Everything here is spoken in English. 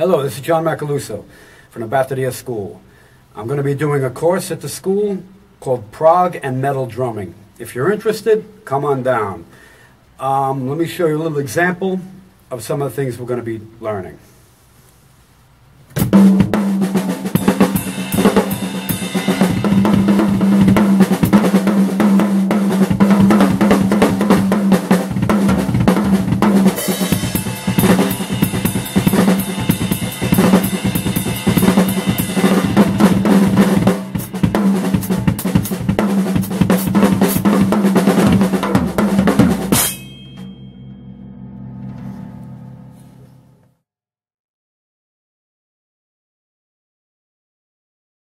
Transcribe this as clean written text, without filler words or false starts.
Hello, this is John Macaluso from the Batteria School. I'm going to be doing a course at the school called Prog and Metal Drumming. If you're interested, come on down. Let me show you a little example of some of the things we're going to be learning.